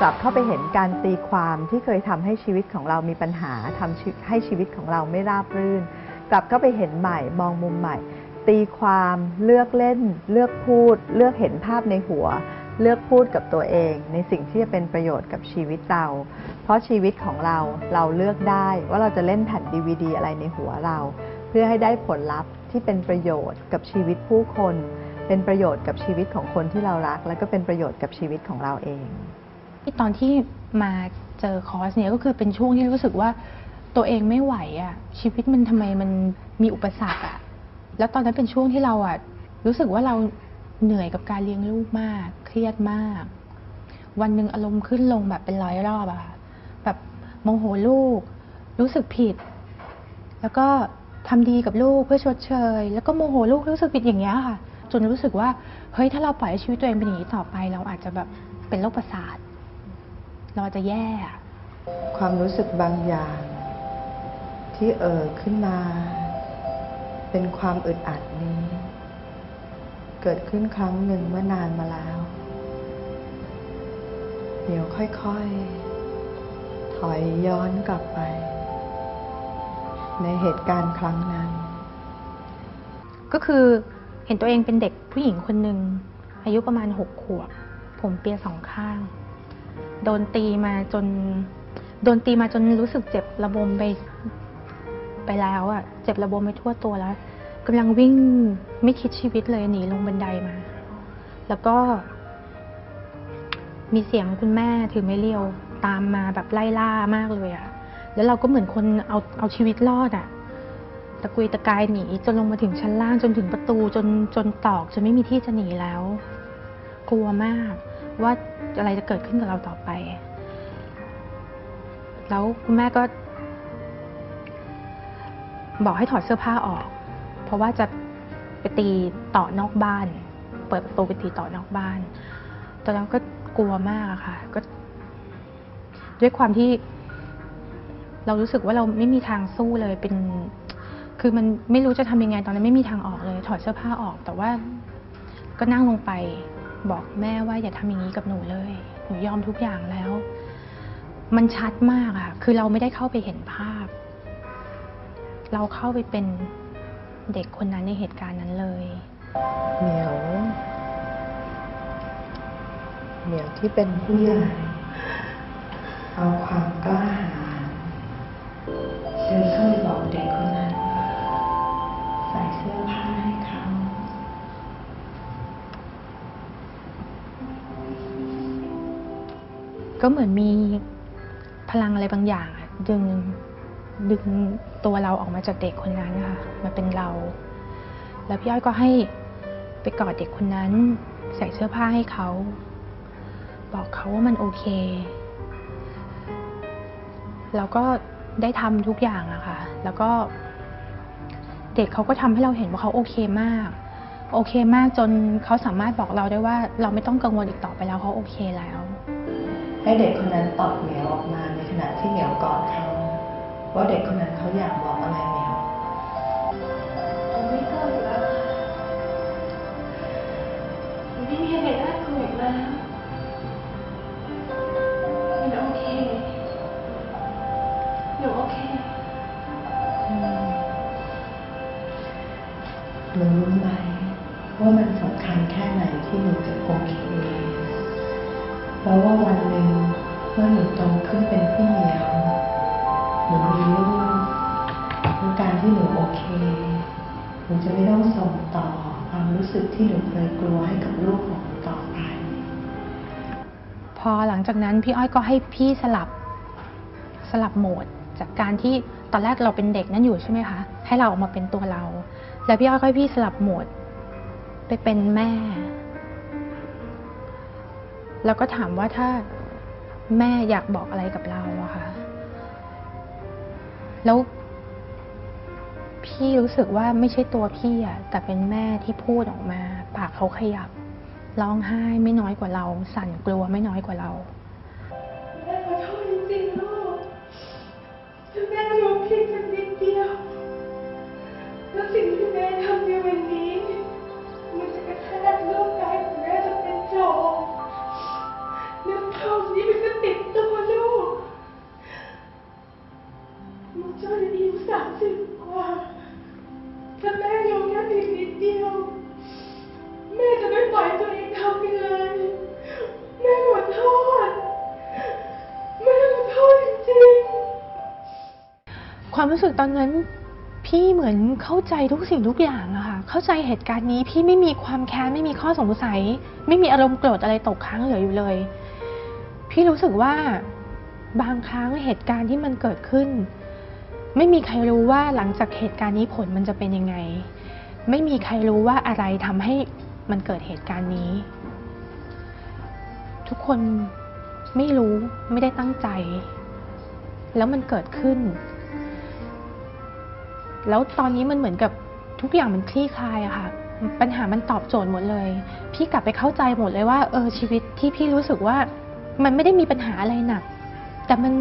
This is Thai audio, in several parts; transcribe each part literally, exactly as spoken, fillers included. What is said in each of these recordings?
กลับเข้าไปเห็นการตีความที่เคยทำให้ชีวิตของเรามีปัญหาทำให้ชีวิตของเราไม่ราบรื่นกลับเข้าไปเห็นใหม่มองมุมใหม่ตีความเลือกเล่นเลือกพูดเลือกเห็นภาพในหัวเลือกพูดกับตัวเองในสิ่งที่จะเป็นประโยชน์กับชีวิตเราเพราะชีวิตของเราเราเลือกได้ว่าเราจะเล่นแผ่น ดี วี ดี อะไรในหัวเราเพื่อให้ได้ผลลัพธ์ที่เป็นประโยชน์กับชีวิตผู้คนเป็นประโยชน์กับชีวิตของคนที่เรารักและก็เป็นประโยชน์กับชีวิตของเราเองที่ตอนที่มาเจอคอร์สเนี่ยก็คือเป็นช่วงที่รู้สึกว่าตัวเองไม่ไหวอ่ะชีวิตมันทำไมมันมีอุปสรรคอ่ะแล้วตอนนั้นเป็นช่วงที่เราอ่ะรู้สึกว่าเราเหนื่อยกับการเลี้ยงลูกมากเครียดมากวันหนึ่งอารมณ์ขึ้นลงแบบเป็นร้อยรอบอะค่ะแบบโมโหลูกรู้สึกผิดแล้วก็ทำดีกับลูกเพื่อชดเชยแล้วก็โมโหลูกรู้สึกผิดอย่างเงี้ยค่ะจนรู้สึกว่าเฮ้ยถ้าเราปล่อยชีวิตตัวเองเป็นอย่างนี้ต่อไปเราอาจจะแบบเป็นโรคประสาทเราจะแย่ความรู้สึกบางอย่างที่เอ่อขึ้นมาเป็นความอึดอัดนี้เกิดขึ้นครั้งหนึ่งเมื่อนานมาแล้วเดี๋ยวค่อยๆถอยย้อนกลับไปในเหตุการณ์ครั้งนั้นก็คือเห็นตัวเองเป็นเด็กผู้หญิงคนหนึ่งอายุประมาณหกขวบผมเปียสองข้างโดนตีมาจนโดนตีมาจนรู้สึกเจ็บระบมไปไปแล้วอะเจ็บระบมไปทั่วตัวแล้วกำลังวิ่งไม่คิดชีวิตเลยหนีลงบันไดมาแล้วก็มีเสียงคุณแม่ถือไม้เรียวตามมาแบบไล่ล่ามากเลยอะแล้วเราก็เหมือนคนเอาเอาชีวิตรอดอะตะกุยตะกายหนีจนลงมาถึงชั้นล่างจนถึงประตูจนจนตอกจนไม่มีที่จะหนีแล้วกลัวมากว่าอะไรจะเกิดขึ้นกับเราต่อไปแล้วคุณแม่ก็บอกให้ถอดเสื้อผ้าออกเพราะว่าจะไปตีต่อนอกบ้านเปิดประตูไปตีต่อนอกบ้านตอนนั้นก็กลัวมากอะค่ะก็ด้วยความที่เรารู้สึกว่าเราไม่มีทางสู้เลยเป็นคือมันไม่รู้จะทำยังไงตอนนั้นไม่มีทางออกเลยถอดเสื้อผ้าออกแต่ว่าก็นั่งลงไปบอกแม่ว่าอย่าทำอย่างนี้กับหนูเลยหนูยอมทุกอย่างแล้วมันชัดมากอะคือเราไม่ได้เข้าไปเห็นภาพเราเข้าไปเป็นเด็กคนนั้นในเหตุการณ์นั้นเลยเหมียวเหมียวที่เป็นผู้ใหญ่เอาความกล้าหาญเดินเข้าไปบอกเด็กคนนั้นใส่เสื้อผ้าให้เขาก็เหมือนมีพลังอะไรบางอย่างดึงดึงตัวเราออกมาจากเด็กคนนั้นค่ะมาเป็นเราแล้วพี่อ้อยก็ให้ไปกอดเด็กคนนั้นใส่เสื้อผ้าให้เขาบอกเขาว่ามันโอเคเราก็ได้ทำทุกอย่างอะค่ะแล้วก็เด็กเขาก็ทำให้เราเห็นว่าเขาโอเคมากโอเคมากจนเขาสามารถบอกเราได้ว่าเราไม่ต้องกังวลอีกต่อไปแล้วเขาโอเคแล้วให้เด็กคนนั้นตอบเหมียวออกมาในขณะที่เหมียวกอดเขาว่าเด็กคนนั้นเขาอยากบอกอะไรเหมียวผมไม่กล้าอยู่แล้วผมไม่มีอะไรน่ากลัวอีกแล้วมันโอเคหนูโอเคหนูรู้ไหมว่ามันสำคัญแค่ไหนที่หนูจะโอเคเพราะว่าวันหนึ่งเมื่อหนูโตขึ้นเป็นพี่เหมียวหนูมีลูกด้วยการที่หนูโอเคหนูจะไม่ต้องส่งต่อความรู้สึกที่หนูเคยกลัวให้กับลูกของหนูต่อไปพอหลังจากนั้นพี่อ้อยก็ให้พี่สลับสลับโหมดจากการที่ตอนแรกเราเป็นเด็กนั่นอยู่ใช่ไหมคะให้เราออกมาเป็นตัวเราแล้วพี่อ้อยก็ให้พี่สลับโหมดไปเป็นแม่แล้วก็ถามว่าถ้าแม่อยากบอกอะไรกับเราอะค่ะแล้วพี่รู้สึกว่าไม่ใช่ตัวพี่อะแต่เป็นแม่ที่พูดออกมาปากเขาขยับร้องไห้ไม่น้อยกว่าเราสั่นกลัวไม่น้อยกว่าเราแม่ขอโทษจริงๆลูกคือแม่ยอมผิดสักนิดเดียวแล้วสิ่งที่แม่ทำในวันนี้มันจะกระทบลูกใจของแม่จะเป็นโจรเรื่องเท่านี้มัน ความรู้สึกตอนนั้นพี่เหมือนเข้าใจทุกสิ่งทุกอย่างอะค่ะเข้าใจเหตุการณ์นี้พี่ไม่มีความแค้นไม่มีข้อสงสัยไม่มีอารมณ์โกรธอะไรตกค้างเหลืออยู่เลยพี่รู้สึกว่าบางครั้งเหตุการณ์ที่มันเกิดขึ้นไม่มีใครรู้ว่าหลังจากเหตุการณ์นี้ผลมันจะเป็นยังไงไม่มีใครรู้ว่าอะไรทำให้มันเกิดเหตุการณ์นี้ทุกคนไม่รู้ไม่ได้ตั้งใจแล้วมันเกิดขึ้นแล้วตอนนี้มันเหมือนกับทุกอย่างมันคลี่คลายอะค่ะปัญหามันตอบโจทย์หมดเลยพี่กลับไปเข้าใจหมดเลยว่าเออชีวิตที่พี่รู้สึกว่ามันไม่ได้มีปัญหาอะไรหนักแต่มัน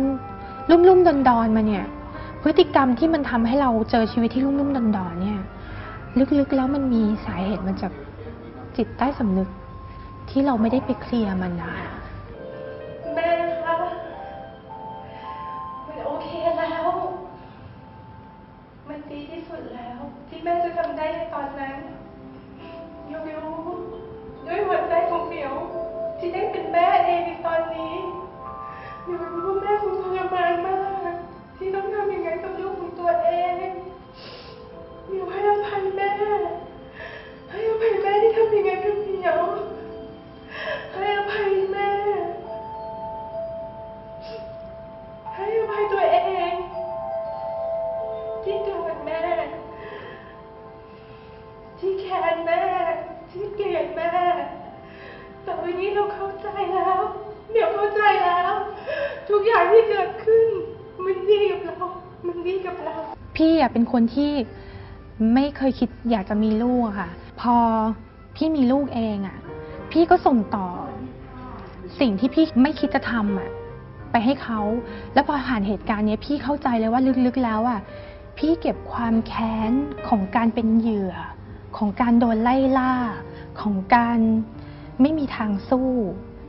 ลุ่มๆดอนๆมาเนี่ยพฤติกรรมที่มันทำให้เราเจอชีวิตที่ลุ่มๆดอนๆเนี่ยลึกๆแล้วมันมีสาเหตุมันจากจิตใต้สำนึกที่เราไม่ได้ไปเคลียร์มันนะแม่คะมันโอเคแล้วมันดีที่สุดแล้วที่แม่จะทำได้ในตอนนั้นเมียวด้วยหัวใจของเมียวที่ได้เป็นแม่เองในตอนนี้เมียวรู้ว่าแม่คงทรมานมากที่ต้องทำอย่างนั้นกับลูกของตัวเองเมียวให้อภัยแม่ให้อภัยแม่ที่ทำอย่างนั้นกับเมียวให้อภัยแม่ให้อภัยตัวเองที่ทำกับแม่ที่แค้นแม่ที่เกลียดแม่แต่วันนี้เราเข้าใจแล้วเดี๋ยวเข้าใจแล้วทุกอย่างที่เกิดขึ้นมันดีกับเรามันดีกับเราพี่อะเป็นคนที่ไม่เคยคิดอยากจะมีลูกค่ะพอพี่มีลูกเองอะพี่ก็ส่งต่อสิ่งที่พี่ไม่คิดจะทำอะไปให้เขาแล้วพอผ่านเหตุการณ์นี้พี่เข้าใจเลยว่าลึกๆแล้วอะพี่เก็บความแค้นของการเป็นเหยื่อของการโดนไล่ล่าของการไม่มีทางสู้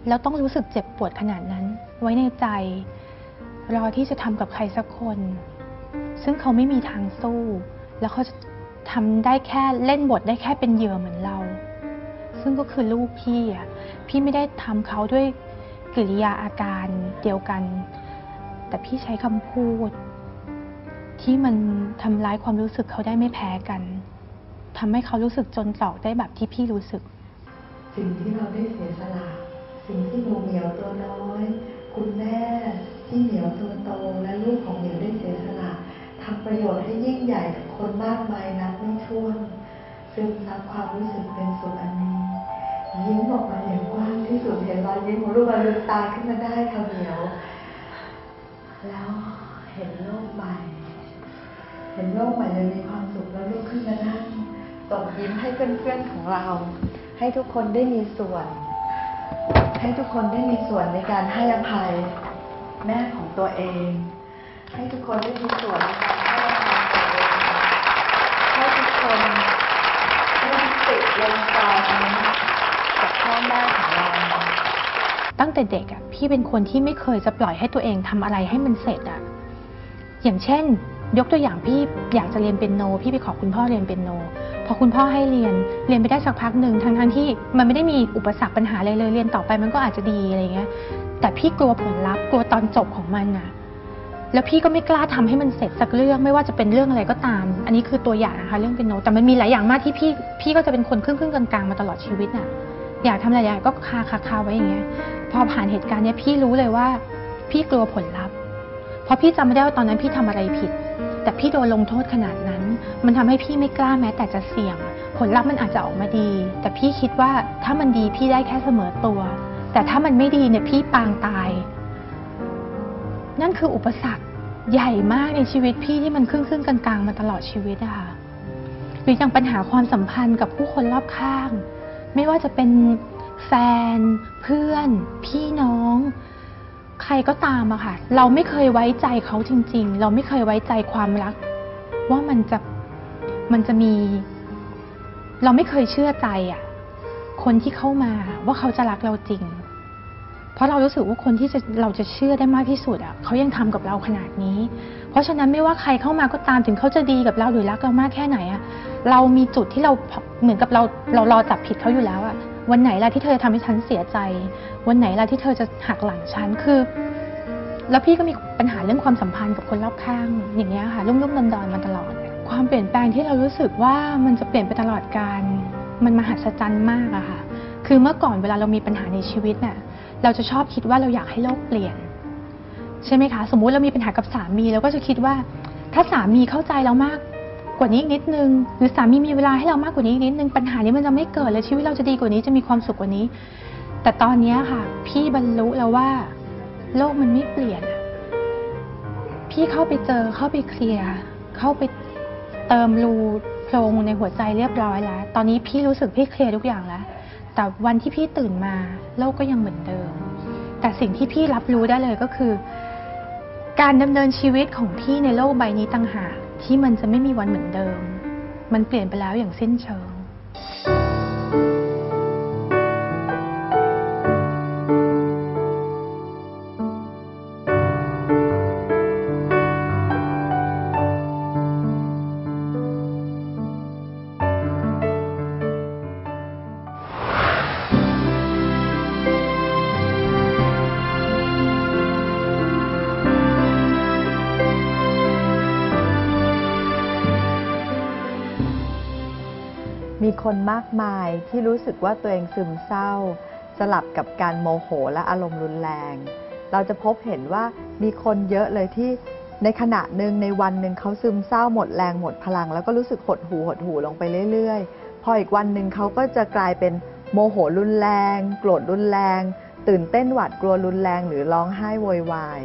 แล้วต้องรู้สึกเจ็บปวดขนาดนั้นไว้ในใจรอที่จะทำกับใครสักคนซึ่งเขาไม่มีทางสู้แล้วเขาจะทำได้แค่เล่นบทได้แค่เป็นเหยื่อเหมือนเราซึ่งก็คือลูกพี่อ่ะพี่ไม่ได้ทำเขาด้วยกิริยาอาการเดียวกันแต่พี่ใช้คำพูดที่มันทำร้ายความรู้สึกเขาได้ไม่แพ้กันทำให้เขารู้สึกจนตรอกได้แบบที่พี่รู้สึกสิ่งที่เราได้เสียสละสิ่งที่หนูเหมียวตัวน้อยคุณแม่ที่เหมียวตัวโตและลูกของเหมียวได้เสียสละทำประโยชน์ให้ยิ่งใหญ่กับคนมากมายนับไม่ถ้วนซึมซับความรู้สึกเป็นสุขอันนี้ยิ้มออกมาอย่างกว้างที่สุดเห็นรอยยิ้มของลูกบรรลุตาขึ้นมาได้ค่ะเหมียวแล้วเห็นโลกใหม่เห็นโลกใหม่เลยมีความสุขแล้วลูกขึ้นมานั่งตบยิ้มให้เพื่อนๆของเราให้ทุกคนได้มีส่วนให้ทุกคนได้มีส่วนในการให้อภัยแม่ของตัวเองให้ทุกคนได้มีส่วนในการให้อภัยตัวเองให้ทุกคนได้ติดลงตากับพ่อแม่ของเราตั้งแต่เด็กอ่ะพี่เป็นคนที่ไม่เคยจะปล่อยให้ตัวเองทำอะไรให้มันเสร็จอ่ะอย่างเช่นยกตัวอย่างพี่อยากจะเรียนเปียโนพี่ไปขอคุณพ่อเรียนเปียโนพอคุณพ่อให้เรียนเรียนไปได้สักพักหนึ่งทั้งทั้งที่มันไม่ได้มีอุปสรรคปัญหาอะไรเลยเรียนต่อไปมันก็อาจจะดีอะไรเงี้ยแต่พี่กลัวผลลัพธ์กลัวตอนจบของมันนะแล้วพี่ก็ไม่กล้าทำให้มันเสร็จสักเรื่องไม่ว่าจะเป็นเรื่องอะไรก็ตามอันนี้คือตัวอย่างนะคะเรื่องเปียโนแต่มันมีหลายอย่างมากที่พี่พี่ก็จะเป็นคนครึ่งๆกลางๆมาตลอดชีวิตน่ะอยากทำอะไรก็คาคาคาไว้อย่างเงี้ยพอผ่านเหตุการณ์เนี้ยพี่รู้เลยว่าพี่กลัวผลลัพธ์เพราะพี่จำไม่ได้ว่าตอนนั้นพี่ทำอะไรผิดแต่พี่โดนลงโทษขนาดนั้นมันทำให้พี่ไม่กล้าแม้แต่จะเสี่ยงผลลัพธ์มันอาจจะออกมาดีแต่พี่คิดว่าถ้ามันดีพี่ได้แค่เสมอตัวแต่ถ้ามันไม่ดีเนี่ยพี่ปางตายนั่นคืออุปสรรคใหญ่มากในชีวิตพี่ที่มันครึ่งๆกลางๆมาตลอดชีวิตนะคะหรืออย่างปัญหาความสัมพันธ์กับผู้คนรอบข้างไม่ว่าจะเป็นแฟนเพื่อนพี่น้องใครก็ตามอะค่ะเราไม่เคยไว้ใจเขาจริงๆเราไม่เคยไว้ใจความรักว่ามันจะมันจะมีเราไม่เคยเชื่อใจอะคนที่เข้ามาว่าเขาจะรักเราจริงเพราะเรารู้สึกว่าคนที่จะเราจะเชื่อได้มากที่สุดอะเขายังทำกับเราขนาดนี้เพราะฉะนั้นไม่ว่าใครเข้ามาก็ตามถึงเขาจะดีกับเราหรือรักเรามากแค่ไหนอะเรามีจุดที่เราเหมือนกับเราเรารอจับผิดเขาอยู่แล้วอะวันไหนล่ะที่เธอทำให้ฉันเสียใจวันไหนล่ะที่เธอจะหักหลังฉันคือ แล้วพี่ก็มีปัญหาเรื่องความสัมพันธ์กับคนรอบข้างอย่างเงี้ยค่ะรุ่มๆดอนๆมาตลอดความเปลี่ยนแปลงที่เรารู้สึกว่ามันจะเปลี่ยนไปตลอดกาลมันมหัศจรรย์มากอะค่ะคือเมื่อก่อนเวลาเรามีปัญหาในชีวิตน่ะเราจะชอบคิดว่าเราอยากให้โลกเปลี่ยนใช่ไหมคะสมมุติเรามีปัญหากับสามีเราก็จะคิดว่าถ้าสามีเข้าใจเรามากกว่านี้อีกนิดนึงหรือสามีมีเวลาให้เรามากกว่านี้อีกนิดนึงปัญหานี้มันจะไม่เกิดเลยชีวิตเราจะดีกว่านี้จะมีความสุขกว่านี้แต่ตอนนี้ค่ะพี่บรรลุแล้วว่าโลกมันไม่เปลี่ยนพี่เข้าไปเจอเข้าไปเคลียร์เข้าไปเติมรูโพรงในหัวใจเรียบร้อยแล้วตอนนี้พี่รู้สึกพี่เคลียร์ทุกอย่างแล้วแต่วันที่พี่ตื่นมาโลกก็ยังเหมือนเดิมแต่สิ่งที่พี่รับรู้ได้เลยก็คือการดำเนินชีวิตของพี่ในโลกใบนี้ต่างหากที่มันจะไม่มีวันเหมือนเดิมมันเปลี่ยนไปแล้วอย่างสิ้นเชิงมีคนมากมายที่รู้สึกว่าตัวเองซึมเศร้าสลับกับการโมโหและอารมณ์รุนแรงเราจะพบเห็นว่ามีคนเยอะเลยที่ในขณะหนึ่งในวันหนึ่งเขาซึมเศร้าหมดแรงหมดพลังแล้วก็รู้สึกหดหู่หดหู่ลงไปเรื่อยๆพออีกวันหนึ่งเขาก็จะกลายเป็นโมโหรุนแรงโกรธรุนแรงตื่นเต้นหวาดกลัวรุนแรงหรือร้องไห้โวยวาย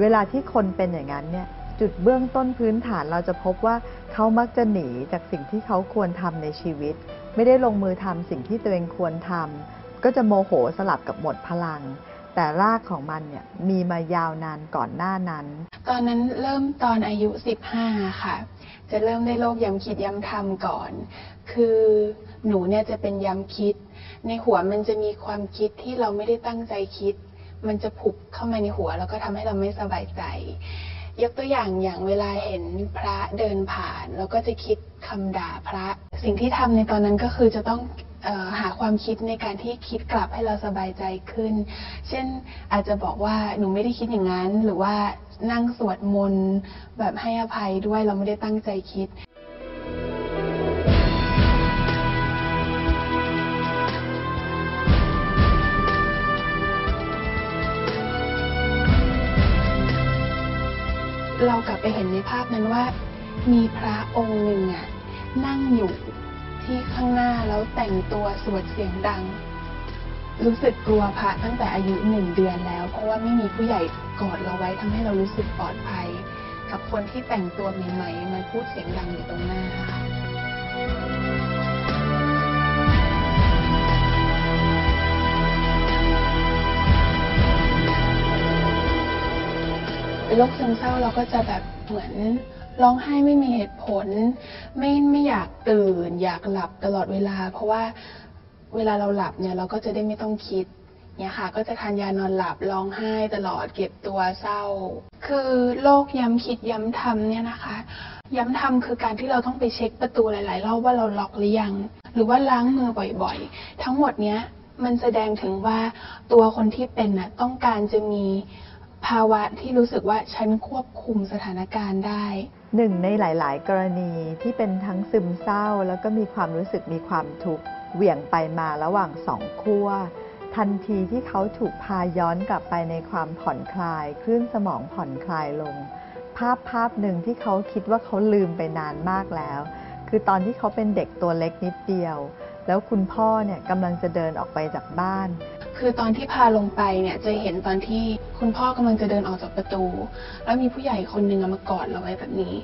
เวลาที่คนเป็นอย่างนั้นเนี่ยจุดเบื้องต้นพื้นฐานเราจะพบว่าเขามักจะหนีจากสิ่งที่เขาควรทำในชีวิตไม่ได้ลงมือทำสิ่งที่ตัวเองควรทำก็จะโมโหสลับกับหมดพลังแต่รากของมันเนี่ยมีมายาวนานก่อนหน้านั้นตอนนั้นเริ่มตอนอายุสิบห้าค่ะจะเริ่มได้โรคย้ำคิดย้ำทำก่อนคือหนูเนี่ยจะเป็นย้ำคิดในหัวมันจะมีความคิดที่เราไม่ได้ตั้งใจคิดมันจะผุบเข้ามาในหัวแล้วก็ทำให้เราไม่สบายใจยกตัวอย่างอย่างเวลาเห็นพระเดินผ่านแล้วก็จะคิดคำด่าพระสิ่งที่ทำในตอนนั้นก็คือจะต้องเอ่อหาความคิดในการที่คิดกลับให้เราสบายใจขึ้นเช่นอาจจะบอกว่าหนูไม่ได้คิดอย่างนั้นหรือว่านั่งสวดมนต์แบบให้อภัยด้วยเราไม่ได้ตั้งใจคิดเรากลับไปเห็นในภาพนั้นว่ามีพระองค์หนึ่งอ่ะนั่งอยู่ที่ข้างหน้าแล้วแต่งตัวสวดเสียงดังรู้สึกกลัวพระตั้งแต่อายุหนึ่งเดือนแล้วเพราะว่าไม่มีผู้ใหญ่กอดเราไว้ทำให้เรารู้สึกปลอดภัยกับคนที่แต่งตัวใหม่ๆมาพูดเสียงดังอยู่ตรงหน้าโรคซึมเศร้าเราก็จะแบบเหมือนร้องไห้ไม่มีเหตุผลไม่ไม่อยากตื่นอยากหลับตลอดเวลาเพราะว่าเวลาเราหลับเนี่ยเราก็จะได้ไม่ต้องคิดเนี่ยค่ะก็จะทานยานอนหลับร้องไห้ตลอดเก็บตัวเศร้าคือโรคย้ำคิดย้ำทำเนี่ยนะคะย้ำทำคือการที่เราต้องไปเช็คประตูหลายๆรอบว่าเราล็อกหรือยังหรือว่าล้างมือบ่อยๆทั้งหมดเนี้ยมันแสดงถึงว่าตัวคนที่เป็นน่ะต้องการจะมีภาวะที่รู้สึกว่าฉันควบคุมสถานการณ์ได้หนึ่งในหลายๆกรณีที่เป็นทั้งซึมเศร้าแล้วก็มีความรู้สึกมีความทุกข์เหวี่ยงไปมาระหว่างสองขั้วทันทีที่เขาถูกพาย้อนกลับไปในความผ่อนคลายคลื่นสมองผ่อนคลายลงภาพภาพหนึ่งที่เขาคิดว่าเขาลืมไปนานมากแล้วคือตอนที่เขาเป็นเด็กตัวเล็กนิดเดียวแล้วคุณพ่อเนี่ยกำลังจะเดินออกไปจากบ้านคือตอนที่พาลงไปเนี่ยจะเห็นตอนที่คุณพ่อกำลังจะเดินออกจากประตูแล้วมีผู้ใหญ่คนหนึ่งมากอดเราไว้แบบนี้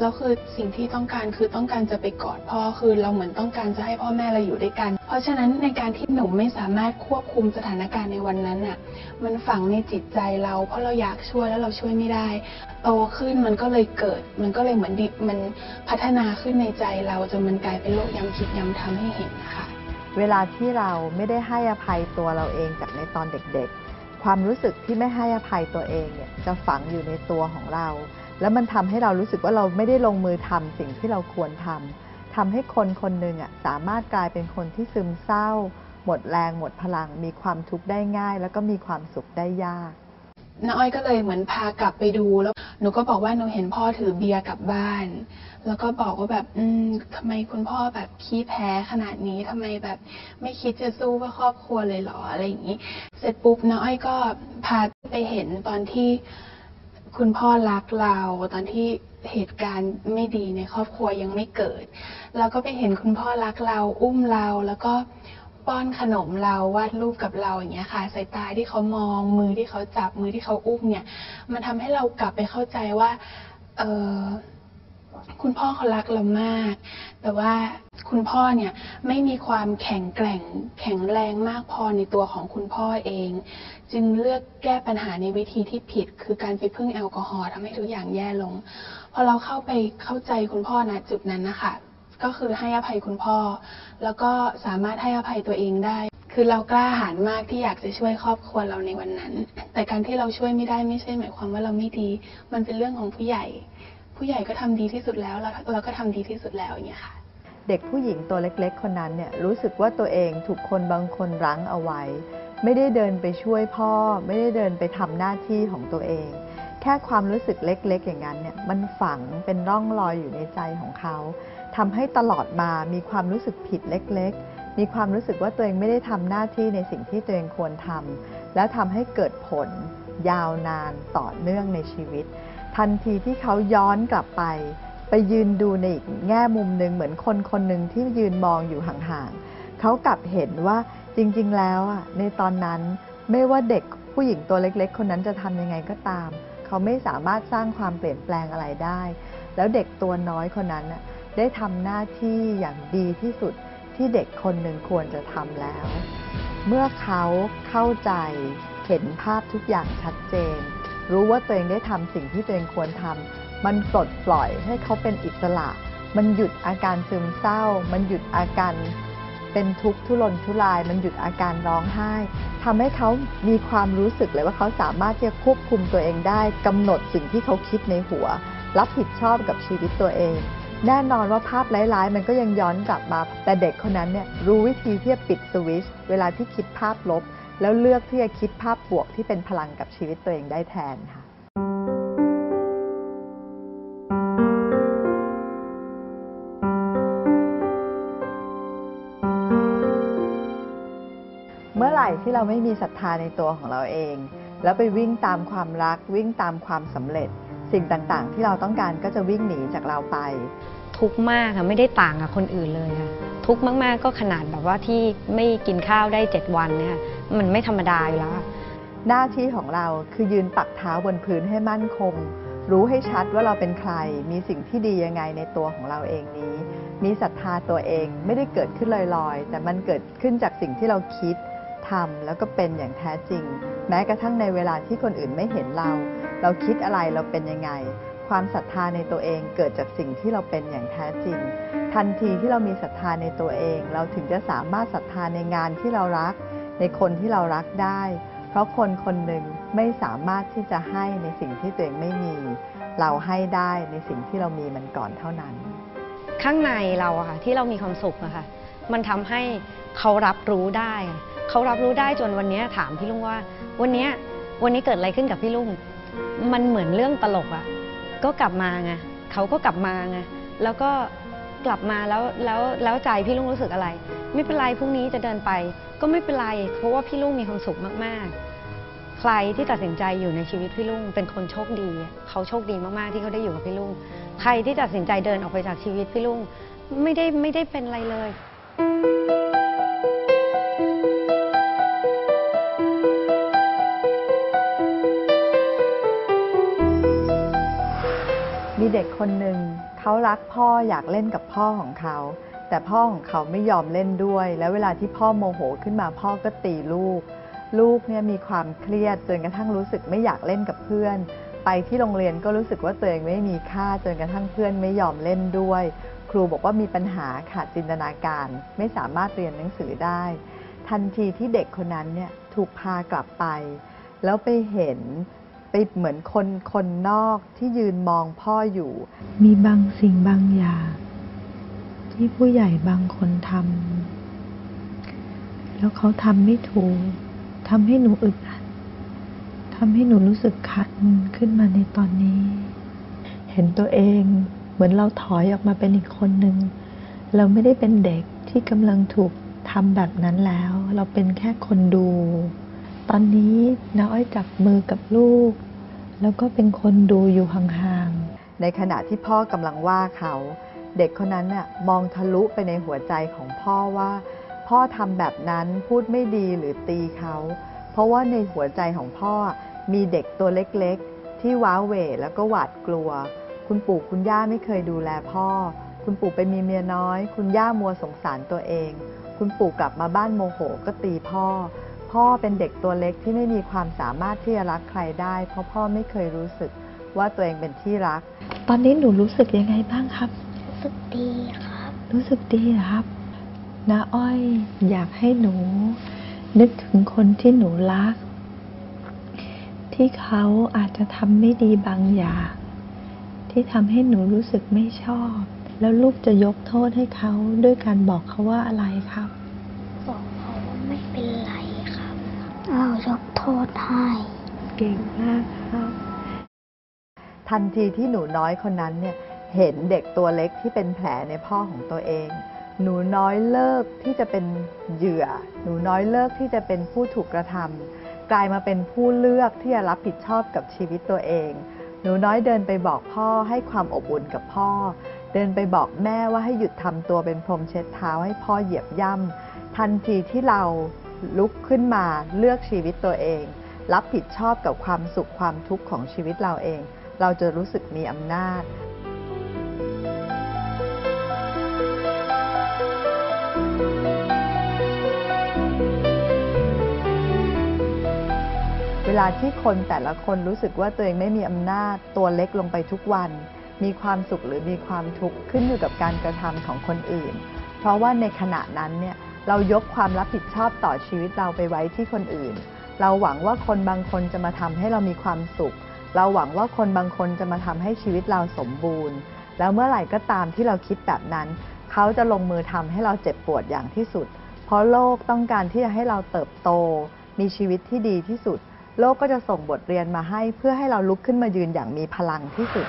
แล้วคือสิ่งที่ต้องการคือต้องการจะไปกอดพ่อคือเราเหมือนต้องการจะให้พ่อแม่เราอยู่ด้วยกันเพราะฉะนั้นในการที่หนูไม่สามารถควบคุมสถานการณ์ในวันนั้นน่ะมันฝังในจิตใจเราเพราะเราอยากช่วยแล้วเราช่วยไม่ได้โตขึ้นมันก็เลยเกิดมันก็เลยเหมือนดิมันพัฒนาขึ้นในใจเราจนมันกลายเป็นโรคย้ำคิดย้ำทำให้เห็นนะคะเวลาที่เราไม่ได้ให้อภัยตัวเราเองจากในตอนเด็กๆความรู้สึกที่ไม่ให้อภัยตัวเองเนี่ยจะฝังอยู่ในตัวของเราแล้วมันทำให้เรารู้สึกว่าเราไม่ได้ลงมือทำสิ่งที่เราควรทำทำให้คนคนหนึ่งอ่ะสามารถกลายเป็นคนที่ซึมเศร้าหมดแรงหมดพลังมีความทุกข์ได้ง่ายแล้วก็มีความสุขได้ยาก น้าอ้อยก็เลยเหมือนพากลับไปดูแล้วหนูก็บอกว่าหนูเห็นพ่อถือเบียร์กลับบ้านแล้วก็บอกว่าแบบอืมทำไมคุณพ่อแบบขี้แพ้ขนาดนี้ทำไมแบบไม่คิดจะสู้เพื่อครอบครัวเลยหรออะไรอย่างนี้เสร็จปุ๊บน้าอ้อยก็พาไปเห็นตอนที่คุณพ่อรักเราตอนที่เหตุการณ์ไม่ดีในครอบครัวยังไม่เกิดแล้วก็ไปเห็นคุณพ่อรักเราอุ้มเราแล้วก็ป้อนขนมเราวาดรูปกับเราอย่างเงี้ยค่ะสายตาที่เขามองมือที่เขาจับมือที่เขาอุ้มเนี่ยมันทำให้เรากลับไปเข้าใจว่าเออคุณพ่อเขารักเรามากแต่ว่าคุณพ่อเนี่ยไม่มีความแข็งแกร่งแข็งแรงมากพอในตัวของคุณพ่อเองจึงเลือกแก้ปัญหาในวิธีที่ผิดคือการไปพึ่งแอลกอฮอล์ทำให้ทุกอย่างแย่ลงพอเราเข้าไปเข้าใจคุณพ่อณจุดนั้นนะคะก็คือให้อภัยคุณพ่อแล้วก็สามารถให้อภัยตัวเองได้คือเรากล้าหาญมากที่อยากจะช่วยครอบครัวเราในวันนั้นแต่การที่เราช่วยไม่ได้ไม่ใช่หมายความว่าเราไม่ดีมันเป็นเรื่องของผู้ใหญ่ผู้ใหญ่ก็ทำดีที่สุดแล้วเราก็ทำดีที่สุดแล้วอย่างเงี้ยค่ะเด็กผู้หญิงตัวเล็กๆคนนั้นเนี่ยรู้สึกว่าตัวเองถูกคนบางคนรั้งเอาไว้ไม่ได้เดินไปช่วยพ่อไม่ได้เดินไปทำหน้าที่ของตัวเองแค่ความรู้สึกเล็กๆอย่างนั้นเนี่ยมันฝังเป็นร่องรอยอยู่ในใจของเขาทำให้ตลอดมามีความรู้สึกผิดเล็กๆมีความรู้สึกว่าตัวเองไม่ได้ทำหน้าที่ในสิ่งที่ตัวเองควรทำและทำให้เกิดผลยาวนานต่อเนื่องในชีวิตทันทีที่เขาย้อนกลับไปไปยืนดูในอีกแง่มุมหนึ่งเหมือนคนคนหนึ่งที่ยืนมองอยู่ห่างๆเขากลับเห็นว่าจริงๆแล้วอ่ะในตอนนั้นไม่ว่าเด็กผู้หญิงตัวเล็กๆคนนั้นจะทำยังไงก็ตามเขาไม่สามารถสร้างความเปลี่ยนแปลงอะไรได้แล้วเด็กตัวน้อยคนนั้นได้ทำหน้าที่อย่างดีที่สุดที่เด็กคนหนึ่งควรจะทำแล้วเมื่อเขาเข้าใจเห็นภาพทุกอย่างชัดเจนรู้ว่าตัวเองได้ทำสิ่งที่ตัวเองควรทำมันปลดปล่อยให้เขาเป็นอิสระมันหยุดอาการซึมเศร้ามันหยุดอาการเป็นทุกข์ทุรนทุรายมันหยุดอาการร้องไห้ทำให้เขามีความรู้สึกเลยว่าเขาสามารถที่จะควบคุมตัวเองได้กำหนดสิ่งที่เขาคิดในหัวรับผิดชอบกับชีวิตตัวเองแน่นอนว่าภาพร้ายๆมันก็ยังย้อนกลับมาแต่เด็กคนนั้นเนี่ยรู้วิธีที่จะปิดสวิตช์เวลาที่คิดภาพลบแล้วเลือกที่จะคิดภาพบวกที่เป็นพลังกับชีวิตตัวเองได้แทนค่ะเมื่อไหร่ที่เราไม่มีศรัทธาในตัวของเราเองแล้วไปวิ่งตามความรักวิ่งตามความสำเร็จสิ่งต่างๆที่เราต้องการก็จะวิ่งหนีจากเราไปทุกข์มากค่ะไม่ได้ต่างกับคนอื่นเลยค่ะทุกข์มากๆก็ขนาดแบบว่าที่ไม่กินข้าวได้เจ็ดวันเนี่ยมันไม่ธรรมดาอยู่แล้วหน้าที่ของเราคือยืนปักเท้าบนพื้นให้มั่นคงรู้ให้ชัดว่าเราเป็นใครมีสิ่งที่ดียังไงในตัวของเราเองนี้มีศรัทธาตัวเองไม่ได้เกิดขึ้นลอยๆแต่มันเกิดขึ้นจากสิ่งที่เราคิดทำแล้วก็เป็นอย่างแท้จริงแม้กระทั่งในเวลาที่คนอื่นไม่เห็นเราเราคิดอะไรเราเป็นยังไงความศรัทธาในตัวเองเกิดจากสิ่งที่เราเป็นอย่างแท้จริงทันทีที่เรามีศรัทธาในตัวเองเราถึงจะสามารถศรัทธาในงานที่เรารักในคนที่เรารักได้เพราะคนคนหนึ่งไม่สามารถที่จะให้ในสิ่งที่ตัวเองไม่มีเราให้ได้ในสิ่งที่เรามีมันก่อนเท่านั้นข้างในเราอะค่ะที่เรามีความสุขอะค่ะมันทำให้เขารับรู้ได้เขารับรู้ได้จนวันนี้ถามพี่ลุงว่าวันนี้วันนี้เกิดอะไรขึ้นกับพี่ลุงมันเหมือนเรื่องตลกอะก็กลับมาไงเขาก็กลับมาไงแล้วก็กลับมาแล้วแล้วแล้วใจพี่ลุงรู้สึกอะไรไม่เป็นไรพรุ่งนี้จะเดินไปก็ไม่เป็นไรเพราะว่าพี่ลุงมีความสุขมากๆใครที่ตัดสินใจอยู่ในชีวิตพี่ลุงเป็นคนโชคดีเขาโชคดีมากๆที่เขาได้อยู่กับพี่ลุงใครที่ตัดสินใจเดินออกไปจากชีวิตพี่ลุงไม่ได้ไม่ได้เป็นอะไรเลยมีเด็กคนหนึ่งเขารักพ่ออยากเล่นกับพ่อของเขาแต่พ่อของเขาไม่ยอมเล่นด้วยแล้วเวลาที่พ่อโมโหขึ้นมาพ่อก็ตีลูกลูกเนี่ยมีความเครียดจนกระทั่งรู้สึกไม่อยากเล่นกับเพื่อนไปที่โรงเรียนก็รู้สึกว่าตัวเองไม่มีค่าจนกระทั่งเพื่อนไม่ยอมเล่นด้วยครูบอกว่ามีปัญหาขาดจินตนาการไม่สามารถเรียนหนังสือได้ทันทีที่เด็กคนนั้นเนี่ยถูกพากลับไปแล้วไปเห็นเหมือนคนคนนอกที่ยืนมองพ่ออยู่มีบางสิ่งบางอย่างที่ผู้ใหญ่บางคนทำแล้วเขาทำไม่ถูกทำให้หนูอึดอัดท ทำให้หนูรู้สึกคันขึ้นมาในตอนนี้เห็นตัวเองเหมือนเราถอยออกมาเป็นอีกคนหนึ่งเราไม่ได้เป็นเด็กที่กำลังถูกทำแบบนั้นแล้วเราเป็นแค่คนดูตอนนี้น้าอ้อยจับมือกับลูกแล้วก็เป็นคนดูอยู่ห่างๆในขณะที่พ่อกำลังว่าเขาเด็กคนนั้นน่ะมองทะลุไปในหัวใจของพ่อว่าพ่อทำแบบนั้นพูดไม่ดีหรือตีเขาเพราะว่าในหัวใจของพ่อมีเด็กตัวเล็กๆที่ว้าเหวแล้วก็หวาดกลัวคุณปู่คุณย่าไม่เคยดูแลพ่อคุณปู่ไปมีเมียน้อยคุณย่ามัวสงสารตัวเองคุณปู่กลับมาบ้านโมโหก็ตีพ่อพ่อเป็นเด็กตัวเล็กที่ไม่มีความสามารถที่จะรักใครได้เพราะพ่อไม่เคยรู้สึกว่าตัวเองเป็นที่รักตอนนี้หนูรู้สึกยังไงบ้างครับรู้สึกดีครับรู้สึกดีครับน้าอ้อยอยากให้หนูนึกถึงคนที่หนูรักที่เขาอาจจะทำไม่ดีบางอย่างที่ทำให้หนูรู้สึกไม่ชอบแล้วลูกจะยกโทษให้เขาด้วยการบอกเขาว่าอะไรครับบอกเขาว่าไม่เป็นไรครับเรายกโทษให้เก่งมากครับทันทีที่หนูน้อยคนนั้นเนี่ยเห็นเด็กตัวเล็กที่เป็นแผลในพ่อของตัวเองหนูน้อยเลิกที่จะเป็นเหยื่อหนูน้อยเลิกที่จะเป็นผู้ถูกกระทำกลายมาเป็นผู้เลือกที่จะรับผิดชอบกับชีวิตตัวเองหนูน้อยเดินไปบอกพ่อให้ความอบอุ่นกับพ่อเดินไปบอกแม่ว่าให้หยุดทำตัวเป็นพรมเช็ดเท้าให้พ่อเหยียบย่ำทันทีที่เราลุกขึ้นมาเลือกชีวิตตัวเองรับผิดชอบกับความสุขความทุกข์ของชีวิตเราเองเราจะรู้สึกมีอำนาจเวลาที่คนแต่ละคนรู้สึกว่าตัวเองไม่มีอำนาจตัวเล็กลงไปทุกวันมีความสุขหรือมีความทุกข์ขึ้นอยู่กับการกระทำของคนอื่นเพราะว่าในขณะนั้นเนี่ยเรายกความรับผิดชอบต่อชีวิตเราไปไว้ที่คนอื่นเราหวังว่าคนบางคนจะมาทำให้เรามีความสุขเราหวังว่าคนบางคนจะมาทำให้ชีวิตเราสมบูรณ์แล้วเมื่อไหร่ก็ตามที่เราคิดแบบนั้นเขาจะลงมือทำให้เราเจ็บปวดอย่างที่สุดเพราะโลกต้องการที่จะให้เราเติบโตมีชีวิตที่ดีที่สุดโลกก็จะส่งบทเรียนมาให้เพื่อให้เราลุกขึ้นมายืนอย่างมีพลังที่สุด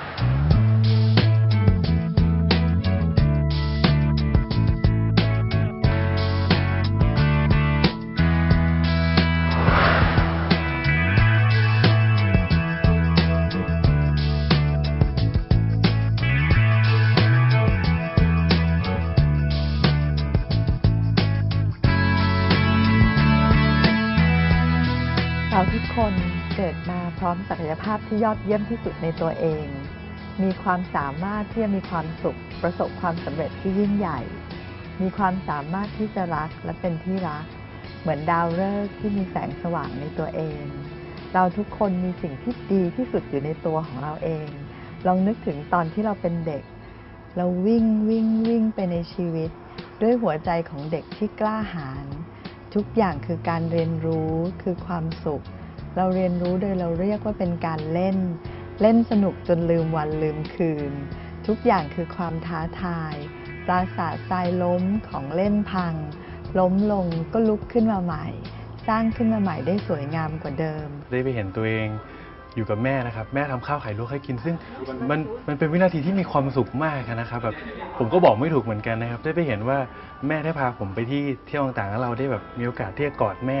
เราทุกคนเกิดมาพร้อมศักยภาพที่ยอดเยี่ยมที่สุดในตัวเองมีความสามารถที่จะมีความสุขประสบความสำเร็จที่ยิ่งใหญ่มีความสามารถที่จะรักและเป็นที่รักเหมือนดาวฤกษ์ที่มีแสงสว่างในตัวเองเราทุกคนมีสิ่งที่ดีที่สุดอยู่ในตัวของเราเองลองนึกถึงตอนที่เราเป็นเด็กเราวิ่งวิ่งวิ่งไปในชีวิตด้วยหัวใจของเด็กที่กล้าหาญทุกอย่างคือการเรียนรู้คือความสุขเราเรียนรู้โดยเราเรียกว่าเป็นการเล่นเล่นสนุกจนลืมวันลืมคืนทุกอย่างคือความท้าทายปราสาททรายล้มของเล่นพังล้มลงก็ลุกขึ้นมาใหม่สร้างขึ้นมาใหม่ได้สวยงามกว่าเดิมได้ไปเห็นตัวเองอยู่กับแม่นะครับแม่ทำข้าวไข่ลวกให้กินซึ่งมันมันเป็นวินาทีที่มีความสุขมากนะครับแบบผมก็บอกไม่ถูกเหมือนกันนะครับได้ไปเห็นว่าแม่ได้พาผมไปที่เที่ยวต่างๆแล้วเราได้แบบมีโอกาสที่จะกอดแม่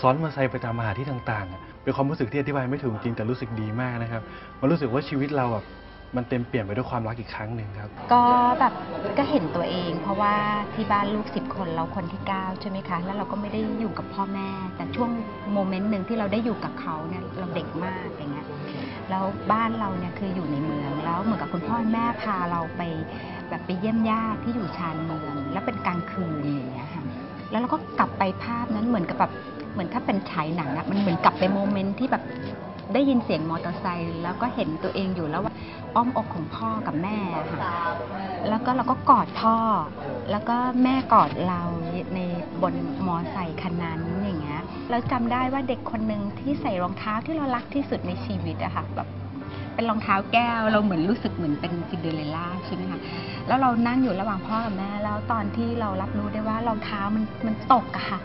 ซ้อนมอเตอร์ไซค์ไปตามมหาที่ต่างๆเป็นความรู้สึกที่อธิบายไม่ถูกจริงแต่รู้สึกดีมากนะครับมันรู้สึกว่าชีวิตเราแบบมันเต็มเปลี่ยนไปด้วยความรักอีกครั้งหนึ่งครับก็แบบก็เห็นตัวเองเพราะว่าที่บ้านลูกสิบคนเราคนที่เก้าใช่ไหมคะแล้วเราก็ไม่ได้อยู่กับพ่อแม่แต่ช่วงโมเมนต์หนึ่งที่เราได้อยู่กับเขาเนี่ยเราเด็กมากอย่างเงี้ยแล้วบ้านเราเนี่ยคืออยู่ในเมืองแล้วเหมือนกับคุณพ่อแม่พาเราไปแบบไปเยี่ยมญาติที่อยู่ชานเมืองแล้วเป็นกลางคืนอย่างเงี้ยค่ะแล้วเราก็กลับไปภาพนั้นเหมือนกับแบบเหมือนถ้าเป็นฉายหนังอะมันเหมือนกลับไปโมเมนต์ที่แบบได้ยินเสียงมอเตอร์ไซค์แล้วก็เห็นตัวเองอยู่แล้วว่าอ้อมอกของพ่อกับแม่ค่ะแล้วก็เราก็กอดพ่อแล้วก็แม่กอดเราในบนมอเตอร์ไซค์คันนั้นอย่างเงี้ยเราจำได้ว่าเด็กคนหนึ่งที่ใส่รองเท้าที่เรารักที่สุดในชีวิตอะค่ะแบบเป็นรองเท้าแก้วเราเหมือนรู้สึกเหมือนเป็นซินเดอเรลล่าใช่ไหมคะแล้วเรานั่งอยู่ระหว่างพ่อกับแม่แล้วตอนที่เรารับรู้ได้ว่ารองเท้ามันมันตกอะค่ะ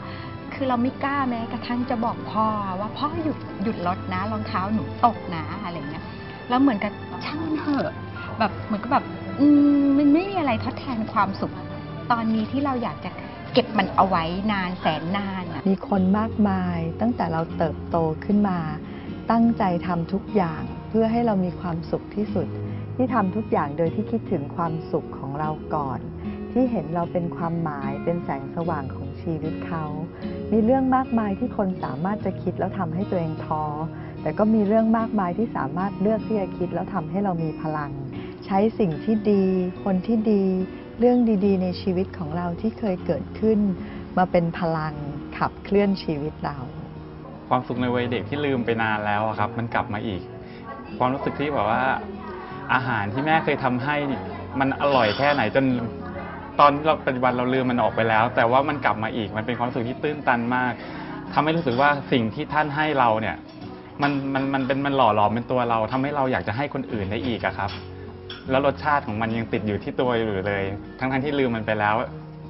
คือเราไม่กล้าแม้กระทั่งจะบอกพ่อว่าพ่อหยุดหยุดรถนะรองเท้าหนูตกนะอะไรเงี้ยแล้วเหมือนกับช่างมันเถอะแบบเหมือนกับแบบอืมมันไม่มีอะไรทดแทนความสุขตอนนี้ที่เราอยากจะเก็บมันเอาไว้นานแสนนานอ่ะมีคนมากมายตั้งแต่เราเติบโตขึ้นมาตั้งใจทำทุกอย่างเพื่อให้เรามีความสุขที่สุดที่ทำทุกอย่างโดยที่คิดถึงความสุขของเราก่อนที่เห็นเราเป็นความหมายเป็นแสงสว่างของชีวิตเขามีเรื่องมากมายที่คนสามารถจะคิดแล้วทำให้ตัวเองท้อแต่ก็มีเรื่องมากมายที่สามารถเลือกที่จะคิดแล้วทำให้เรามีพลังใช้สิ่งที่ดีคนที่ดีเรื่องดีๆในชีวิตของเราที่เคยเกิดขึ้นมาเป็นพลังขับเคลื่อนชีวิตเราความสุขในวัยเด็กที่ลืมไปนานแล้วครับมันกลับมาอีกความรู้สึกที่แบบว่าอาหารที่แม่เคยทำให้นี่มันอร่อยแค่ไหนจนตอนเราปัจจุบันเราลืมมันออกไปแล้วแต่ว่ามันกลับมาอีกมันเป็นความรู้สึกที่ตื้นตันมากทำให้รู้สึกว่าสิ่งที่ท่านให้เราเนี่ยมันมันมันเป็นมันหล่อหลอมเป็นตัวเราทำให้เราอยากจะให้คนอื่นได้อีกครับแล้วรสชาติของมันยังติดอยู่ที่ตัวอยู่เลยทั้งทั้งที่ลืมมันไปแล้ว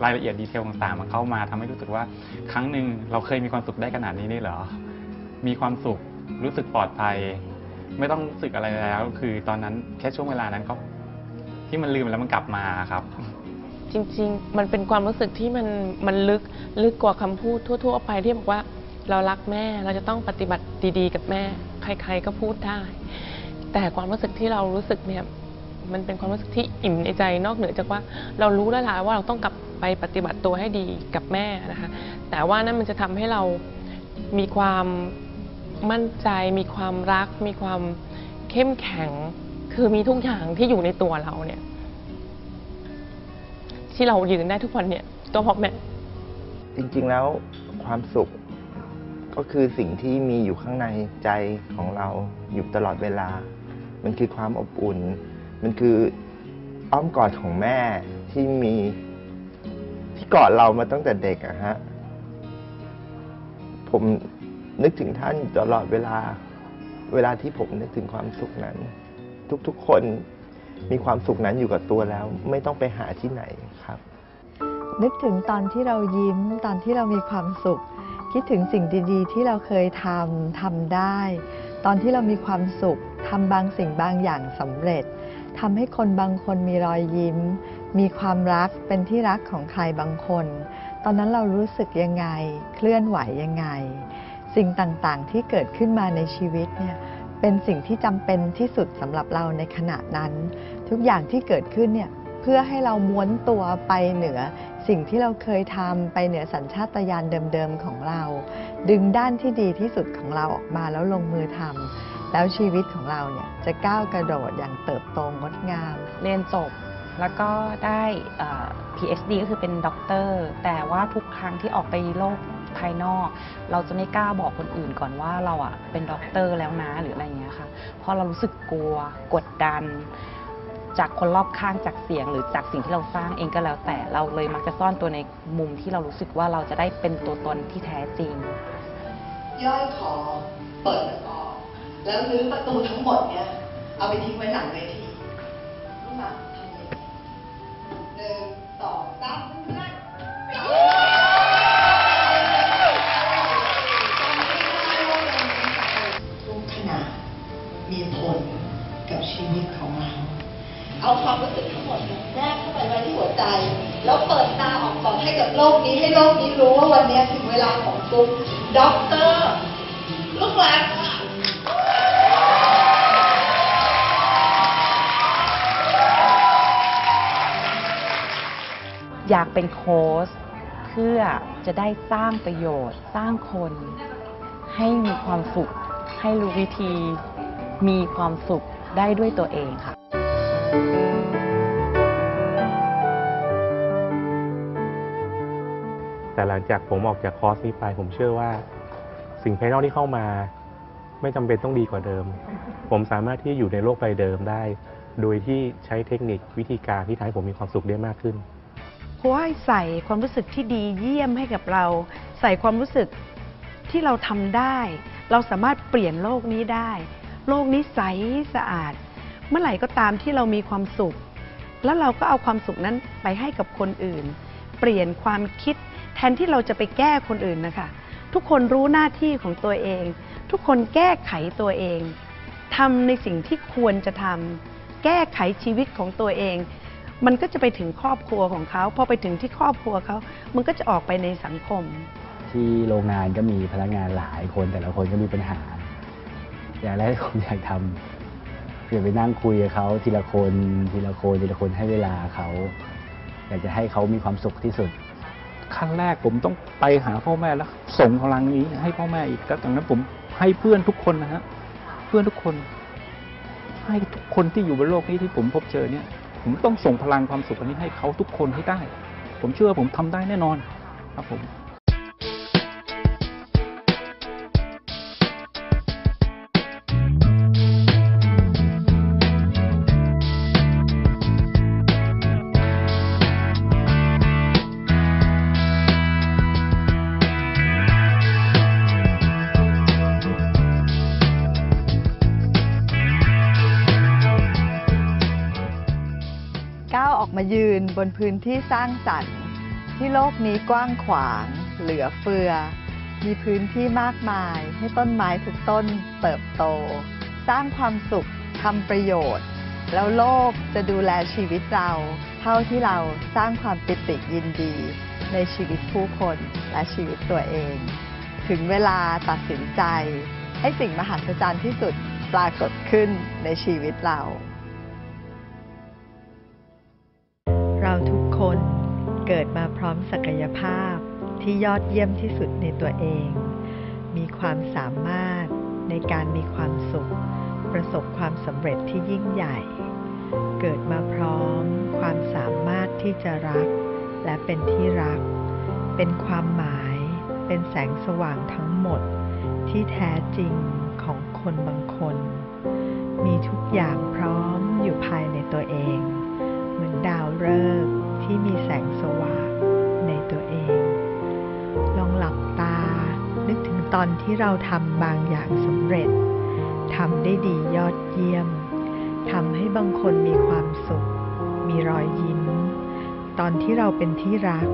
รายละเอียดดีเทลต่างๆมันเข้ามาทำให้รู้สึกว่าครั้งหนึ่งเราเคยมีความสุขได้ขนาดนี้นี่เหรอมีความสุขรู้สึกปลอดภัยไม่ต้องรู้สึกอะไรแล้วคือตอนนั้นแค่ช่วงเวลานั้นก็ที่มันลืมแล้วมันกลับมาครับจริงๆมันเป็นความรู้สึกที่มันมันลึกลึกกว่าคำพูดทั่วๆไปที่บอกว่าเรารักแม่เราจะต้องปฏิบัติดีๆกับแม่ใครๆก็พูดได้แต่ความรู้สึกที่เรารู้สึกเนี่ยมันเป็นความรู้สึกที่อิ่มในใจนอกเหนือจากว่าเรารู้แล้วล่ะว่าเราต้องกลับไปปฏิบัติตัวให้ดีกับแม่นะคะแต่ว่านั่นมันจะทำให้เรามีความมั่นใจมีความรักมีความเข้มแข็งคือมีทุกอย่างที่อยู่ในตัวเราเนี่ยที่เรายืนได้ทุกวันเนี่ยตัวเพราะแม่จริงๆแล้วความสุขก็คือสิ่งที่มีอยู่ข้างในใจของเราอยู่ตลอดเวลามันคือความอบอุ่นมันคืออ้อมกอดของแม่ที่มีที่กอดเรามาตั้งแต่เด็กอะฮะผมนึกถึงท่านตลอดเวลาเวลาที่ผมนึกถึงความสุขนั้นทุกๆคนมีความสุขนั้นอยู่กับตัวแล้วไม่ต้องไปหาที่ไหนครับนึกถึงตอนที่เรายิ้มตอนที่เรามีความสุขคิดถึงสิ่งดีๆที่เราเคยทำทำได้ตอนที่เรามีความสุขทำบางสิ่งบางอย่างสำเร็จทำให้คนบางคนมีรอยยิ้มมีความรักเป็นที่รักของใครบางคนตอนนั้นเรารู้สึกยังไงเคลื่อนไหวยังไงสิ่งต่างๆที่เกิดขึ้นมาในชีวิตเนี่ยเป็นสิ่งที่จำเป็นที่สุดสำหรับเราในขณะนั้นทุกอย่างที่เกิดขึ้นเนี่ยเพื่อให้เราม้วนตัวไปเหนือสิ่งที่เราเคยทำไปเหนือสัญชาตญาณเดิมๆของเราดึงด้านที่ดีที่สุดของเราออกมาแล้วลงมือทำแล้วชีวิตของเราเนี่ยจะก้าวกระโดดอย่างเติบโตงดงามเรียนจบแล้วก็ได้ พี เอช ดี ก็คือเป็นด็อกเตอร์แต่ว่าทุกครั้งที่ออกไปโลกภายนอกเราจะไม่กล้าบอกคนอื่นก่อนว่าเราอ่ะเป็นด็อกเตอร์แล้วนะหรืออะไรเงี้ยค่ะเพราะเรารู้สึกกลัวกดดันจากคนรอบข้างจากเสียงหรือจากสิ่งที่เราสร้างเองก็แล้วแต่เราเลยมักจะซ่อนตัวในมุมที่เรารู้สึกว่าเราจะได้เป็นตัวตนที่แท้จริงย่อยขอเปิดออกแล้วรื้อประตูทั้งหมดเนี่ยเอาไปทิ้งไว้หลังเวทีรู้มั้ยหนึ่งสองสามมีผลกับชีวิตของเราเอาความรู้สึกทั้งหมดแนบเข้าไปไว้ที่หัวใจแล้วเปิดตาออกก่อนให้กับโลกนี้ให้โลกนี้รู้ว่าวันนี้ถึงเวลาของคุณด็อกเตอร์ลูกหลานอยากเป็นโค้ชเพื่อจะได้สร้างประโยชน์สร้างคนให้มีความสุขให้รู้วิธีมีความสุขได้ด้วยตัวเองค่ะแต่หลังจากผมออกจากคอร์สนี้ไปผมเชื่อว่าสิ่งภายนอกที่เข้ามาไม่จำเป็นต้องดีกว่าเดิมผมสามารถที่อยู่ในโลกใบเดิมได้โดยที่ใช้เทคนิควิธีการที่ทำให้ผมมีความสุขได้มากขึ้นเพราะว่าใส่ความรู้สึกที่ดีเยี่ยมให้กับเราใส่ความรู้สึกที่เราทำได้เราสามารถเปลี่ยนโลกนี้ได้โลกนี้ใสสะอาดเมื่อไหร่ก็ตามที่เรามีความสุขแล้วเราก็เอาความสุขนั้นไปให้กับคนอื่นเปลี่ยนความคิด แทนที่เราจะไปแก้คนอื่นนะคะทุกคนรู้หน้าที่ของตัวเองทุกคนแก้ไขตัวเองทำในสิ่งที่ควรจะทำแก้ไขชีวิตของตัวเองมันก็จะไปถึงครอบครัวของเขาพอไปถึงที่ครอบครัวเขามันก็จะออกไปในสังคมที่โรงงานก็มีพนักงานหลายคนแต่ละคนก็มีปัญหาอย่างแรกผมอยากทำคือไปนั่งคุยกับเขาทีละคนทีละคนทีละคนให้เวลาเขาอยากจะให้เขามีความสุขที่สุดครั้งแรกผมต้องไปหาพ่อแม่แล้วส่งพลังนี้ให้พ่อแม่อีกแล้วจากนั้นผมให้เพื่อนทุกคนนะฮะเพื่อนทุกคนให้ทุกคนที่อยู่บนโลกนี้ที่ผมพบเจอเนี่ยผมต้องส่งพลังความสุขนี้ให้เขาทุกคนให้ได้ผมเชื่อผมทำได้แน่นอนครับผมมายืนบนพื้นที่สร้างสรรค์ที่โลกนี้กว้างขวางเหลือเฟือมีพื้นที่มากมายให้ต้นไม้ทุกต้นเติบโตสร้างความสุขทำประโยชน์แล้วโลกจะดูแลชีวิตเราเท่าที่เราสร้างความปิติยินดีในชีวิตผู้คนและชีวิตตัวเองถึงเวลาตัดสินใจให้สิ่งมหัศจรรย์ที่สุดปรากฏขึ้นในชีวิตเราเราทุกคนเกิดมาพร้อมศักยภาพที่ยอดเยี่ยมที่สุดในตัวเองมีความสามารถในการมีความสุขประสบความสำเร็จที่ยิ่งใหญ่เกิดมาพร้อมความสามารถที่จะรักและเป็นที่รักเป็นความหมายเป็นแสงสว่างทั้งหมดที่แท้จริงของคนบางคนมีทุกอย่างพร้อมอยู่ภายในตัวเองเหมือนดาวฤกษ์ที่มีแสงสว่างในตัวเองลองหลับตานึกถึงตอนที่เราทำบางอย่างสำเร็จทำได้ดียอดเยี่ยมทำให้บางคนมีความสุขมีรอยยิ้มตอนที่เราเป็นที่รัก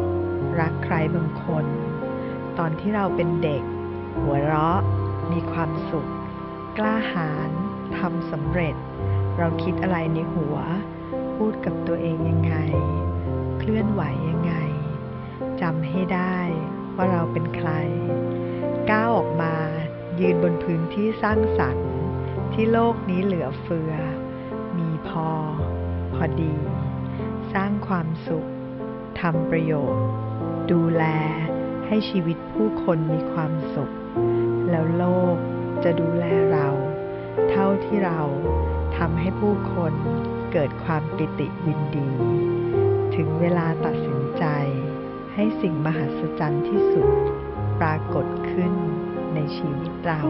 รักใครบางคนตอนที่เราเป็นเด็กหัวเราะมีความสุขกล้าหาญทำสำเร็จเราคิดอะไรในหัวพูดกับตัวเองยังไงเคลื่อนไหวยังไงจำให้ได้ว่าเราเป็นใครก้าวออกมายืนบนพื้นที่สร้างสรรค์ที่โลกนี้เหลือเฟือมีพอพอดีสร้างความสุขทำประโยชน์ดูแลให้ชีวิตผู้คนมีความสุขแล้วโลกจะดูแลเราเท่าที่เราทำให้ผู้คนเกิดความปิติยินดีถึงเวลาตัดสินใจให้สิ่งมหัศจรรย์ที่สุดปรากฏขึ้นในชีวิตเรา